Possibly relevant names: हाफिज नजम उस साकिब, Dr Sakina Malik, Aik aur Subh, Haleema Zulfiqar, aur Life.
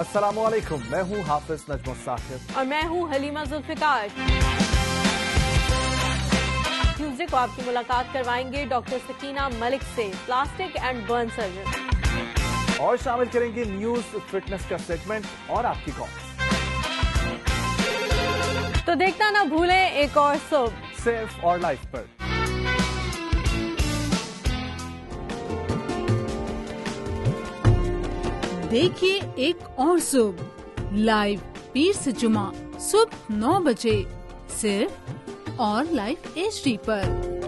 अस्सलामुअलैकुम, मैं हूँ हाफिज नजम उस साकिब और मैं हूँ हलीमा जुल्फिकार। ट्यूजडे को आपकी मुलाकात करवाएंगे डॉक्टर सकीना मलिक से, प्लास्टिक एंड बर्न सर्जन, और शामिल करेंगे न्यूज फिटनेस का सेगमेंट और आपकी कॉल। तो देखना ना भूलें एक और सुबह सिर्फ और लाइफ पर। देखिए एक और सुबह लाइव पीर से जुमा सुबह 9 बजे सिर्फ और लाइफ HD पर।